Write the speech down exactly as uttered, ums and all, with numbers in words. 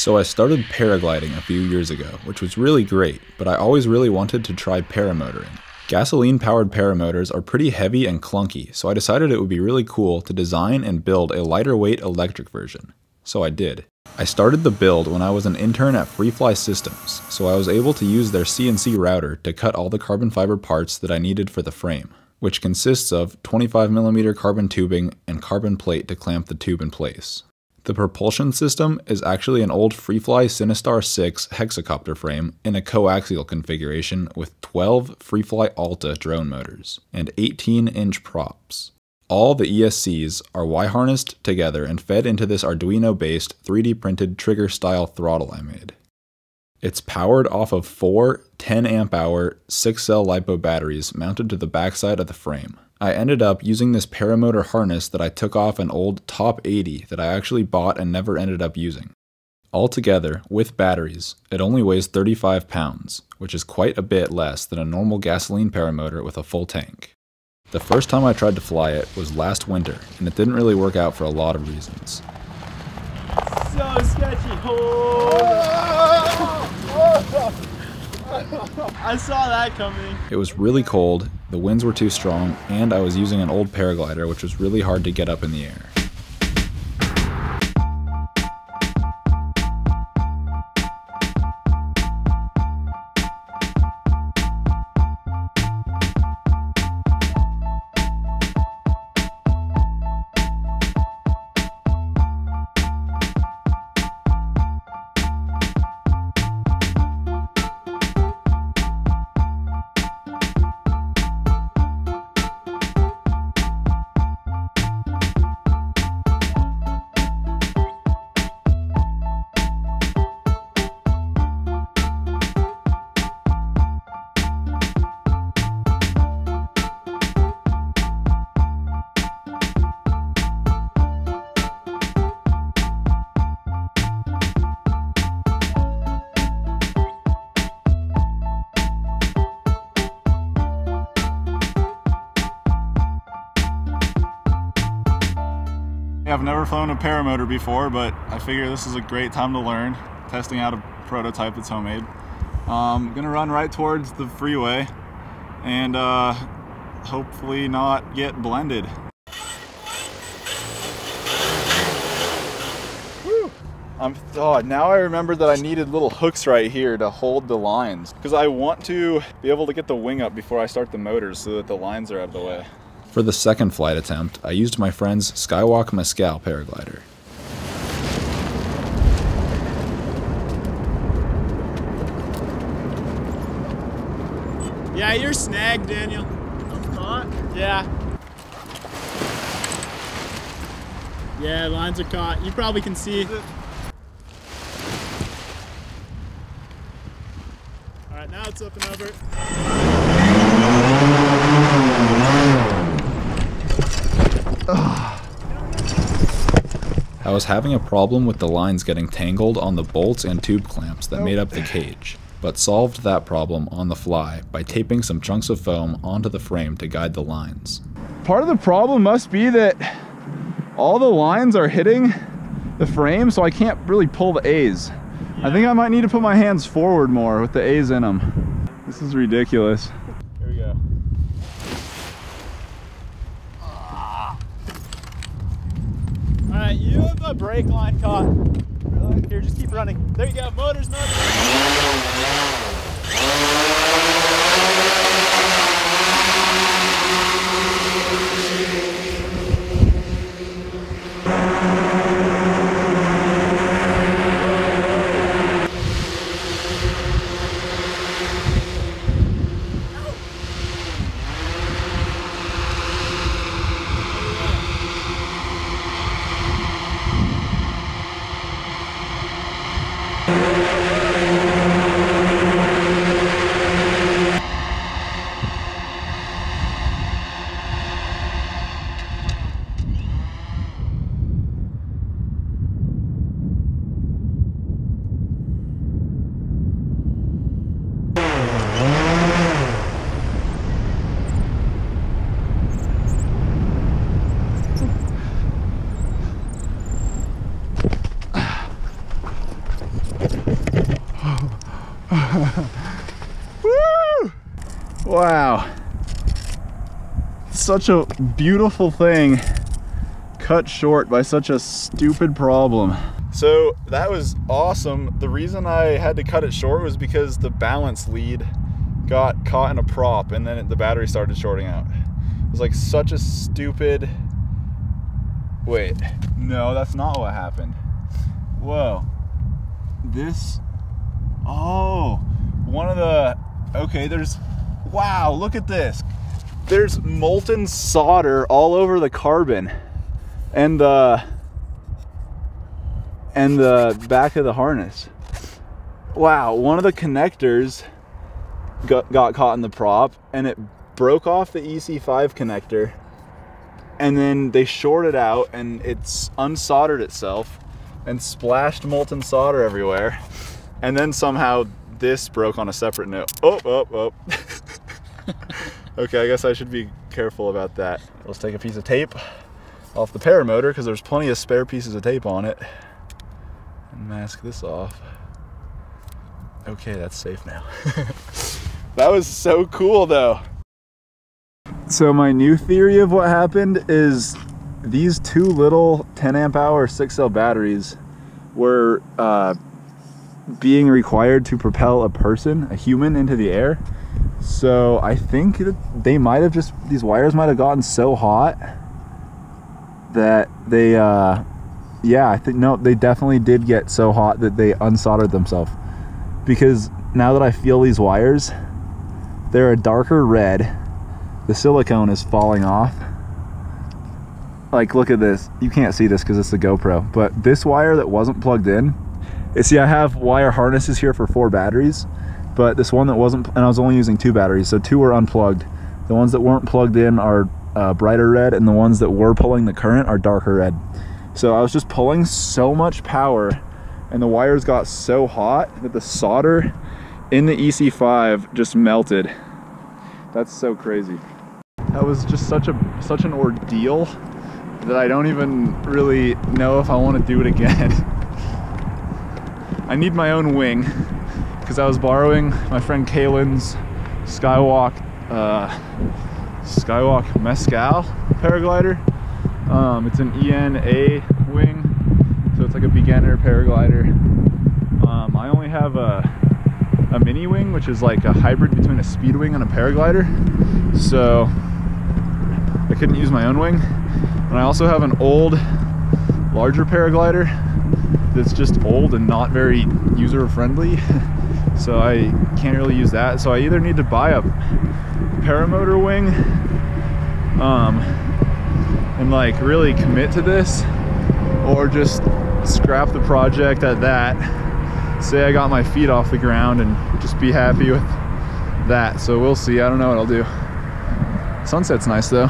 So I started paragliding a few years ago, which was really great, but I always really wanted to try paramotoring. Gasoline-powered paramotors are pretty heavy and clunky, so I decided it would be really cool to design and build a lighter weight electric version. So I did. I started the build when I was an intern at FreeFly Systems, so I was able to use their C N C router to cut all the carbon fiber parts that I needed for the frame, which consists of twenty-five millimeter carbon tubing and carbon plate to clamp the tube in place. The propulsion system is actually an old FreeFly Cinestar six hexacopter frame in a coaxial configuration with twelve FreeFly Alta drone motors and eighteen inch props. All the E S Cs are Y-harnessed together and fed into this Arduino-based three D printed trigger-style throttle I made. It's powered off of four ten amp hour six cell LiPo batteries mounted to the backside of the frame. I ended up using this paramotor harness that I took off an old Top eighty that I actually bought and never ended up using. Altogether, with batteries, it only weighs thirty-five pounds, which is quite a bit less than a normal gasoline paramotor with a full tank. The first time I tried to fly it was last winter, and it didn't really work out for a lot of reasons. So sketchy! Oh. I saw that coming. It was really cold, the winds were too strong, and I was using an old paraglider, which was really hard to get up in the air. I've never flown a paramotor before, but I figure this is a great time to learn, testing out a prototype that's homemade. Um, I'm gonna run right towards the freeway and uh, hopefully not get blended. Woo. I'm, oh, now I remember that I needed little hooks right here to hold the lines, because I want to be able to get the wing up before I start the motors so that the lines are out of the way. For the second flight attempt, I used my friend's Skywalk Mescal paraglider. Yeah, you're snagged, Daniel. I'm caught? Yeah. Yeah, lines are caught. You probably can see. Alright, now it's up and over. I was having a problem with the lines getting tangled on the bolts and tube clamps that made up the cage, but solved that problem on the fly by taping some chunks of foam onto the frame to guide the lines. Part of the problem must be that all the lines are hitting the frame, so I can't really pull the A's. Yeah. I think I might need to put my hands forward more with the A's in them. This is ridiculous. Here we go. Alright, you have a brake line caught. Really? Here, just keep running. There you go, motors, motors. Wow, such a beautiful thing cut short by such a stupid problem. So that was awesome. The reason I had to cut it short was because the balance lead got caught in a prop and then it, the battery started shorting out. It was like such a stupid... Wait, no, that's not what happened. Whoa. This... Oh, one of the... Okay, there's... Wow, look at this. There's molten solder all over the carbon and the... and the back of the harness. Wow, one of the connectors got, got caught in the prop and it broke off the E C five connector, and then they shorted out and it's unsoldered itself and splashed molten solder everywhere, and then somehow this broke on a separate note. Oh, oh, oh. Okay, I guess I should be careful about that. Let's take a piece of tape off the paramotor because there's plenty of spare pieces of tape on it. Mask this off. Okay, that's safe now. That was so cool though. So my new theory of what happened is these two little ten amp hour six cell batteries were uh, being required to propel a person, a human, into the air. So I think that they might have just, these wires might have gotten so hot that they uh, yeah, I think, no, they definitely did get so hot that they unsoldered themselves. Because now that I feel these wires, they're a darker red. The silicone is falling off. Like, look at this. You can't see this because it's the GoPro. But this wire that wasn't plugged in, you see, I have wire harnesses here for four batteries, but this one that wasn't, and I was only using two batteries, so two were unplugged. The ones that weren't plugged in are uh, brighter red, and the ones that were pulling the current are darker red. So I was just pulling so much power and the wires got so hot that the solder in the E C five just melted. That's so crazy. That was just such a such an ordeal that I don't even really know if I want to do it again. I need my own wing because I was borrowing my friend Kalen's Skywalk uh, Skywalk Mescal paraglider. Um, it's an E N A wing, so it's like a beginner paraglider. Um, I only have a, a mini wing, which is like a hybrid between a speed wing and a paraglider, so I couldn't use my own wing. And I also have an old, larger paraglider that's just old and not very user-friendly, so I can't really use that. So I either need to buy a paramotor wing, um, and like really commit to this, or just scrap the project at that. Say I got my feet off the ground and just be happy with that. So we'll see. I don't know what I'll do. Sunset's nice though.